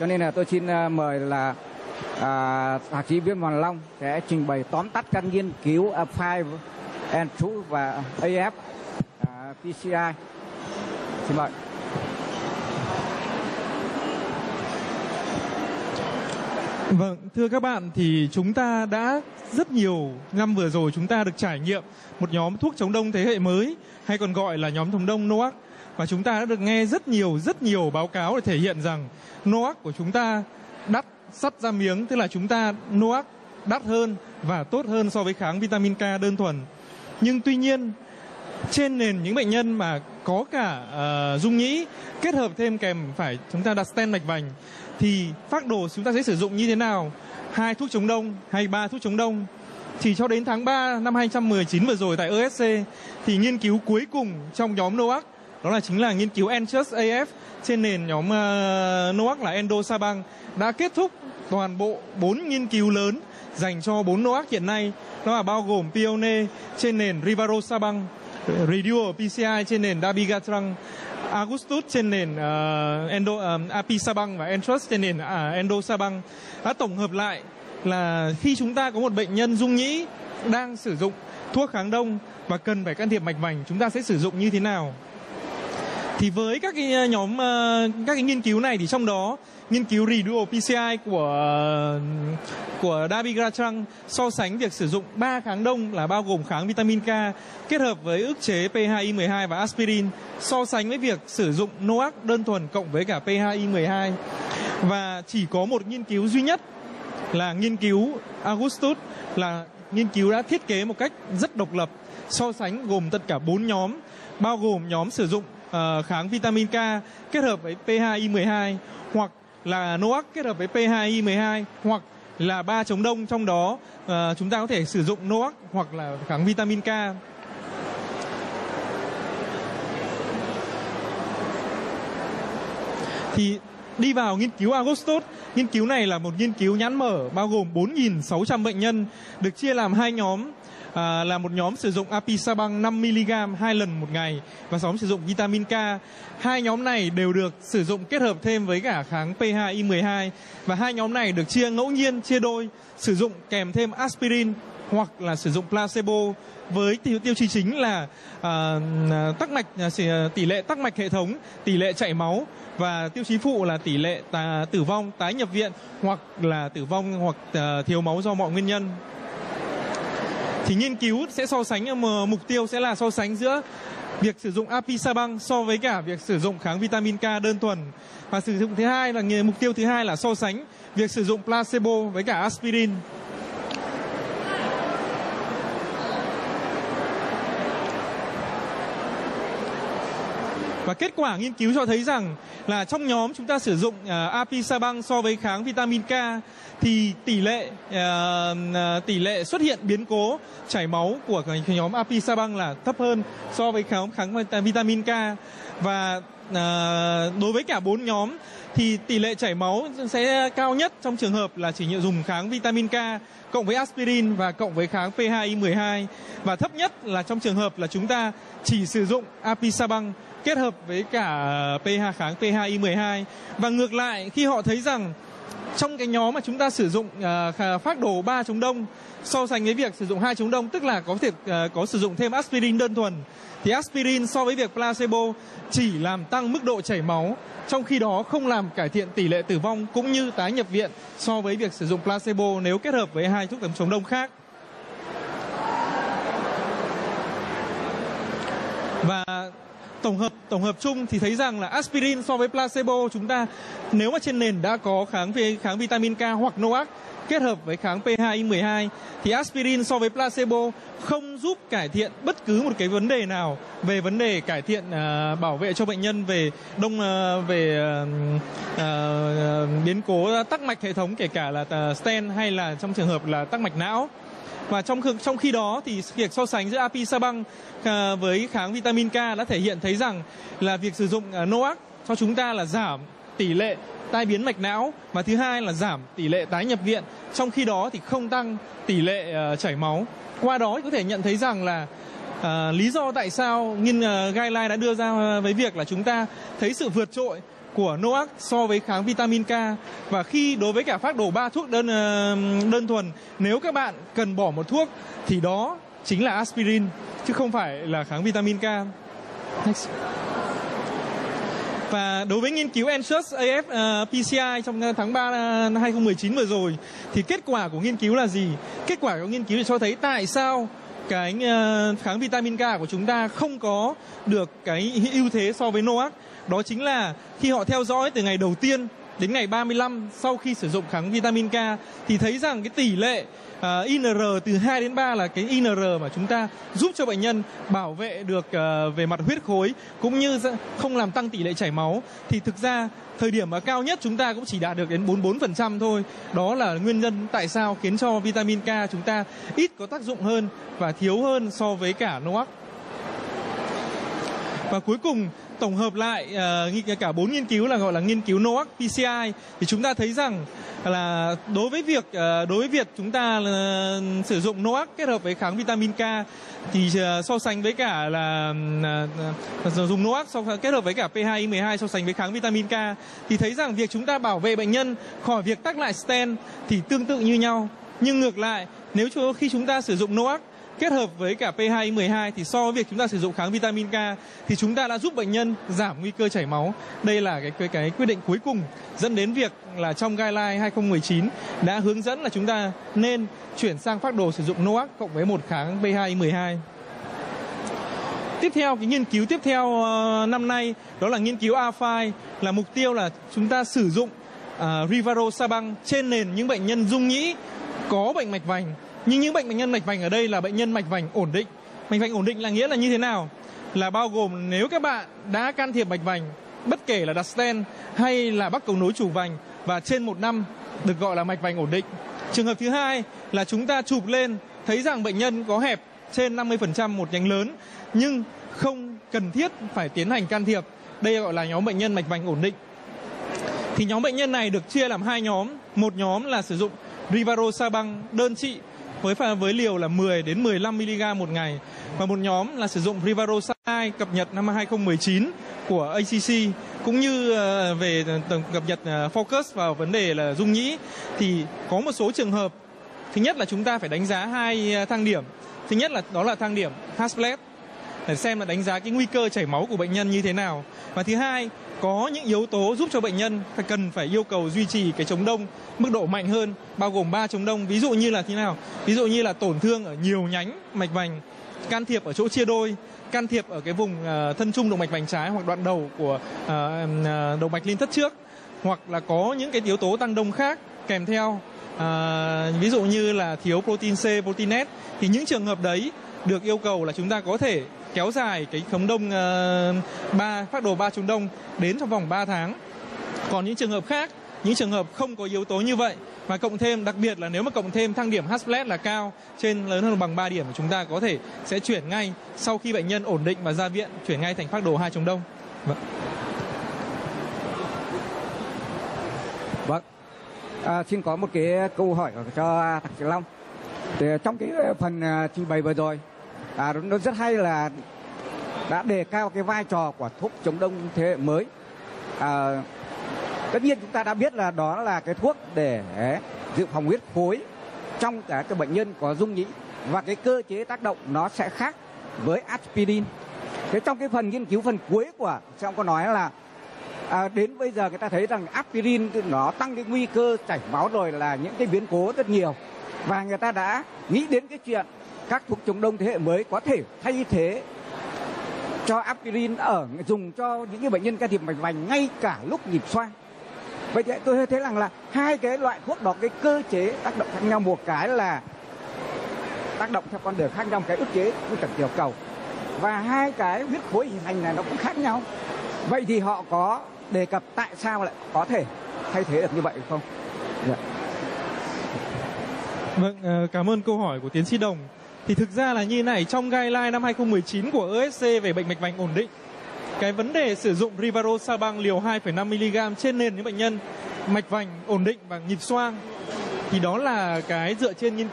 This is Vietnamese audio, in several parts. Cho nên là tôi xin mời là Thạc sĩ Nguyễn Hoàng Long sẽ trình bày tóm tắt các nghiên cứu AFI, Entrust và AF-PCI. Xin mời. Vâng, thưa các bạn, thì chúng ta đã rất nhiều năm vừa rồi chúng ta được trải nghiệm một nhóm thuốc chống đông thế hệ mới, hay còn gọi là nhóm chống đông NOAC. Và chúng ta đã được nghe rất nhiều báo cáo để thể hiện rằng NOAC của chúng ta đắt sắt ra miếng, tức là chúng ta NOAC đắt hơn và tốt hơn so với kháng vitamin K đơn thuần. Nhưng tuy nhiên, trên nền những bệnh nhân mà có cả dung nhĩ kết hợp thêm kèm phải chúng ta đặt stent mạch vành, thì phác đồ chúng ta sẽ sử dụng như thế nào? 2 thuốc chống đông hay 3 thuốc chống đông? Thì cho đến tháng 3 năm 2019 vừa rồi tại ESC, thì nghiên cứu cuối cùng trong nhóm NOAC đó là chính là nghiên cứu Entrust AF trên nền nhóm NOAC là Endosabang đã kết thúc toàn bộ 4 nghiên cứu lớn dành cho 4 NOAC hiện nay. Đó là bao gồm Pione trên nền Rivaroxaban, RE-DUAL PCI trên nền Dabigatran, Augustus trên nền Apixaban và Entrust trên nền Endosabang. Đã tổng hợp lại là khi chúng ta có một bệnh nhân dung nhĩ đang sử dụng thuốc kháng đông và cần phải can thiệp mạch vành, chúng ta sẽ sử dụng như thế nào? Thì với các cái nhóm nghiên cứu này, thì trong đó nghiên cứu RE-DUAL PCI của Dabigatran so sánh việc sử dụng 3 kháng đông là bao gồm kháng vitamin K kết hợp với ức chế P2-I12 và aspirin, so sánh với việc sử dụng NOAC đơn thuần cộng với cả P2-I12. Và chỉ có một nghiên cứu duy nhất là nghiên cứu Augustus, là nghiên cứu đã thiết kế một cách rất độc lập, so sánh gồm tất cả 4 nhóm, bao gồm nhóm sử dụng kháng vitamin K kết hợp với P2-I12 hoặc là NOAC kết hợp với P2-I12, hoặc là 3 chống đông, trong đó chúng ta có thể sử dụng NOAC hoặc là kháng vitamin K. Thì đi vào nghiên cứu Augustus, nghiên cứu này là một nghiên cứu nhãn mở bao gồm 4.600 bệnh nhân được chia làm 2 nhóm. Là một nhóm sử dụng Apixaban 5mg 2 lần một ngày và nhóm sử dụng vitamin K. 2 nhóm này đều được sử dụng kết hợp thêm với cả kháng P2-I12, và 2 nhóm này được chia ngẫu nhiên, chia đôi, sử dụng kèm thêm aspirin hoặc là sử dụng placebo, với tiêu chí chính là tắc mạch, tỷ lệ tắc mạch hệ thống, tỷ lệ chảy máu, và tiêu chí phụ là tỷ lệ tử vong, tái nhập viện hoặc là tử vong hoặc thiếu máu do mọi nguyên nhân. Thì nghiên cứu sẽ so sánh, mục tiêu sẽ là so sánh giữa việc sử dụng Apixaban so với cả việc sử dụng kháng vitamin K đơn thuần, và sử dụng thứ hai là mục tiêu thứ hai là so sánh việc sử dụng placebo với cả aspirin. Và kết quả nghiên cứu cho thấy rằng là trong nhóm chúng ta sử dụng Apixaban so với kháng vitamin K, thì tỷ lệ xuất hiện biến cố chảy máu của nhóm Apixaban là thấp hơn so với kháng vitamin K. Và đối với cả 4 nhóm thì tỷ lệ chảy máu sẽ cao nhất trong trường hợp là chỉ dùng kháng vitamin K cộng với aspirin và cộng với kháng P2-I12, và thấp nhất là trong trường hợp là chúng ta chỉ sử dụng Apixaban kết hợp với cả kháng P2-I12. Và ngược lại, khi họ thấy rằng trong cái nhóm mà chúng ta sử dụng phác đồ 3 chống đông so sánh với việc sử dụng 2 chống đông, tức là có thể có sử dụng thêm aspirin đơn thuần, thì aspirin so với việc placebo chỉ làm tăng mức độ chảy máu, trong khi đó không làm cải thiện tỷ lệ tử vong cũng như tái nhập viện so với việc sử dụng placebo nếu kết hợp với 2 thuốc chống đông khác. Và tổng hợp chung thì thấy rằng là aspirin so với placebo, chúng ta nếu mà trên nền đã có kháng vitamin K hoặc NOAC kết hợp với kháng P2-I12, thì aspirin so với placebo không giúp cải thiện bất cứ một cái vấn đề nào về vấn đề cải thiện bảo vệ cho bệnh nhân về biến cố tắc mạch hệ thống, kể cả là stent hay là trong trường hợp là tắc mạch não. Và trong khi đó thì việc so sánh giữa Apixaban với kháng vitamin K đã thể hiện thấy rằng là việc sử dụng NOAC cho chúng ta là giảm tỷ lệ tai biến mạch não, và thứ hai là giảm tỷ lệ tái nhập viện, trong khi đó thì không tăng tỷ lệ chảy máu. Qua đó có thể nhận thấy rằng là lý do tại sao guideline đã đưa ra với việc là chúng ta thấy sự vượt trội của NOAC so với kháng vitamin K. Và khi đối với cả phác đồ 3 thuốc đơn thuần, nếu các bạn cần bỏ một thuốc thì đó chính là aspirin chứ không phải là kháng vitamin K. Next. Và đối với nghiên cứu Entrust AF-PCI trong tháng 3 năm 2019 vừa rồi thì kết quả của nghiên cứu là gì? Kết quả của nghiên cứu thì cho thấy tại sao cái kháng vitamin K của chúng ta không có được cái ưu thế so với NOAC. Đó chính là khi họ theo dõi từ ngày đầu tiên đến ngày 35 sau khi sử dụng kháng vitamin K thì thấy rằng cái tỷ lệ INR từ 2 đến 3 là cái INR mà chúng ta giúp cho bệnh nhân bảo vệ được về mặt huyết khối cũng như không làm tăng tỷ lệ chảy máu, thì thực ra thời điểm mà cao nhất chúng ta cũng chỉ đạt được đến 44% thôi. Đó là nguyên nhân tại sao khiến cho vitamin K chúng ta ít có tác dụng hơn và thiếu hơn so với cả NOAC. Và cuối cùng tổng hợp lại cả 4 nghiên cứu là gọi là nghiên cứu NOAC PCI thì chúng ta thấy rằng là đối với việc chúng ta sử dụng NOAC kết hợp với kháng vitamin K thì so sánh với cả là dùng NOAC kết hợp với cả P2I12 so sánh với kháng vitamin K thì thấy rằng việc chúng ta bảo vệ bệnh nhân khỏi việc tắc lại stent thì tương tự như nhau. Nhưng ngược lại, nếu khi chúng ta sử dụng NOAC kết hợp với cả P2I12 thì so với việc chúng ta sử dụng kháng vitamin K thì chúng ta đã giúp bệnh nhân giảm nguy cơ chảy máu. Đây là cái quyết định cuối cùng dẫn đến việc là trong guideline 2019 đã hướng dẫn là chúng ta nên chuyển sang phác đồ sử dụng NOAC cộng với một kháng P2I12. Tiếp theo, cái nghiên cứu tiếp theo năm nay đó là nghiên cứu AFI, là mục tiêu là chúng ta sử dụng Rivaroxaban trên nền những bệnh nhân dung nhĩ có bệnh mạch vành. Nhưng những bệnh nhân mạch vành ở đây là bệnh nhân mạch vành ổn định. Mạch vành ổn định là nghĩa là như thế nào? Là bao gồm nếu các bạn đã can thiệp mạch vành, bất kể là đặt stent hay là bắc cầu nối chủ vành, và trên 1 năm được gọi là mạch vành ổn định. Trường hợp thứ hai là chúng ta chụp lên thấy rằng bệnh nhân có hẹp trên 50% một nhánh lớn nhưng không cần thiết phải tiến hành can thiệp. Đây gọi là nhóm bệnh nhân mạch vành ổn định. Thì nhóm bệnh nhân này được chia làm 2 nhóm. Một nhóm là sử dụng Rivaroxaban đơn trị với liều là 10 đến 15 mg một ngày, và một nhóm là sử dụng Rivaroxaban cập nhật năm 2019 của ACC cũng như về tổng cập nhật focus vào vấn đề là dung nhĩ. Thì có một số trường hợp, thứ nhất là chúng ta phải đánh giá 2 thang điểm. Thứ nhất là đó là thang điểm HASPLE để xem là đánh giá cái nguy cơ chảy máu của bệnh nhân như thế nào, và thứ hai có những yếu tố giúp cho bệnh nhân cần phải yêu cầu duy trì cái chống đông mức độ mạnh hơn, bao gồm 3 chống đông. Ví dụ như là thế nào? Ví dụ như là tổn thương ở nhiều nhánh mạch vành, can thiệp ở chỗ chia đôi, can thiệp ở cái vùng thân trung động mạch vành trái hoặc đoạn đầu của động mạch liên thất trước, hoặc là có những cái yếu tố tăng đông khác kèm theo, ví dụ như là thiếu protein C, protein S. Thì những trường hợp đấy được yêu cầu là chúng ta có thể kéo dài cái chống đông phác đồ 3 chống đông đến trong vòng 3 tháng. Còn những trường hợp khác, những trường hợp không có yếu tố như vậy và cộng thêm, đặc biệt là nếu mà cộng thêm thang điểm Hasplash là cao trên lớn hơn bằng 3 điểm, chúng ta có thể sẽ chuyển ngay sau khi bệnh nhân ổn định và ra viện, chuyển ngay thành phác đồ 2 chống đông. Vâng. Xin có một cái câu hỏi cho thạc sĩ Long. Thì trong cái phần trình bày vừa rồi nó rất hay là đã đề cao cái vai trò của thuốc chống đông thế hệ mới. Tất nhiên chúng ta đã biết là đó là cái thuốc để dự phòng huyết khối trong cả cái bệnh nhân có dung nhĩ, và cái cơ chế tác động nó sẽ khác với aspirin. Thế trong cái phần nghiên cứu phần cuối của ông có nói là đến bây giờ người ta thấy rằng aspirin nó tăng cái nguy cơ chảy máu rồi là những cái biến cố rất nhiều, và người ta đã nghĩ đến cái chuyện các thuốc chống đông thế hệ mới có thể thay thế cho aspirin dùng cho những cái bệnh nhân can thiệp mạch vành ngay cả lúc nhịp xoang. Vậy thì tôi thấy rằng là hai cái loại thuốc đó cái cơ chế tác động khác nhau, một cái là tác động theo con đường khác nhau, cái ức chế của trần tiểu cầu, và hai cái huyết khối hình thành này nó cũng khác nhau. Vậy thì họ có đề cập tại sao lại có thể thay thế được như vậy không? Vâng, cảm ơn câu hỏi của tiến sĩ Đồng. Thì thực ra là như thế này, trong guideline năm 2019 của ESC về bệnh mạch vành ổn định, cái vấn đề sử dụng Rivaroxaban liều 2,5 mg trên nền những bệnh nhân mạch vành ổn định và nhịp xoang, thì đó là cái dựa trên nghiên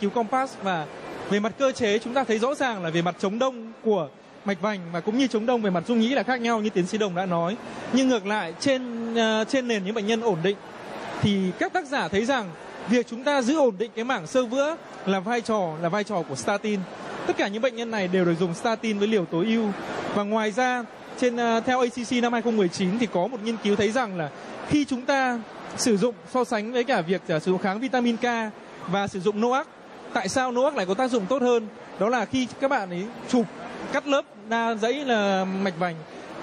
cứu COMPASS. Và về mặt cơ chế chúng ta thấy rõ ràng là về mặt chống đông của mạch vành và cũng như chống đông về mặt dung nhĩ là khác nhau như tiến sĩ Đồng đã nói. Nhưng ngược lại trên nền những bệnh nhân ổn định thì các tác giả thấy rằng việc chúng ta giữ ổn định cái mảng xơ vữa là vai trò của statin. Tất cả những bệnh nhân này đều được dùng statin với liều tối ưu. Và ngoài ra theo ACC năm 2019 thì có một nghiên cứu thấy rằng là khi chúng ta sử dụng so sánh với cả việc sử dụng kháng vitamin K và sử dụng NOAC, tại sao NOAC lại có tác dụng tốt hơn? Đó là khi các bạn ấy chụp cắt lớp đa dãy là mạch vành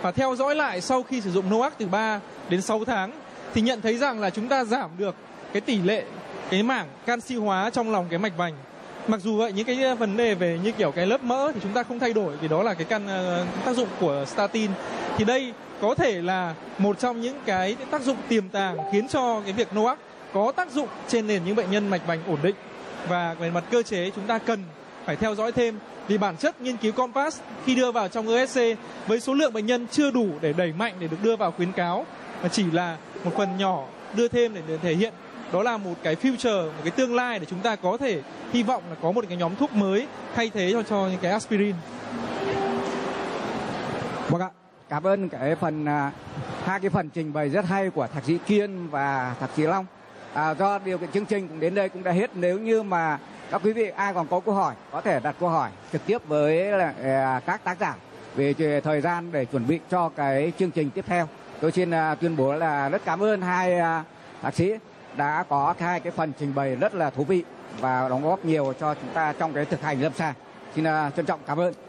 và theo dõi lại sau khi sử dụng NOAC từ 3 đến 6 tháng thì nhận thấy rằng là chúng ta giảm được cái tỷ lệ cái mảng canxi hóa trong lòng cái mạch vành. Mặc dù vậy những cái vấn đề về như kiểu cái lớp mỡ thì chúng ta không thay đổi vì đó là cái tác dụng của statin. Thì đây có thể là một trong những cái tác dụng tiềm tàng khiến cho cái việc NOAC có tác dụng trên nền những bệnh nhân mạch vành ổn định. Và về mặt cơ chế chúng ta cần phải theo dõi thêm vì bản chất nghiên cứu COMPASS khi đưa vào trong ESC với số lượng bệnh nhân chưa đủ để đẩy mạnh để được đưa vào khuyến cáo mà chỉ là một phần nhỏ đưa thêm để thể hiện đó là một cái future, một cái tương lai để chúng ta có thể hy vọng là có một cái nhóm thuốc mới thay thế cho những cái aspirin. Vâng ạ, cảm ơn cái phần hai cái phần trình bày rất hay của Thạc sĩ Kiên và Thạc sĩ Long. Do điều kiện chương trình cũng đến đây cũng đã hết. Nếu như mà các quý vị ai còn có câu hỏi có thể đặt câu hỏi trực tiếp với các tác giả về thời gian để chuẩn bị cho cái chương trình tiếp theo. Tôi xin tuyên bố là rất cảm ơn hai thạc sĩ đã có hai cái phần trình bày rất là thú vị và đóng góp nhiều cho chúng ta trong cái thực hành lâm sàng. Xin trân trọng cảm ơn.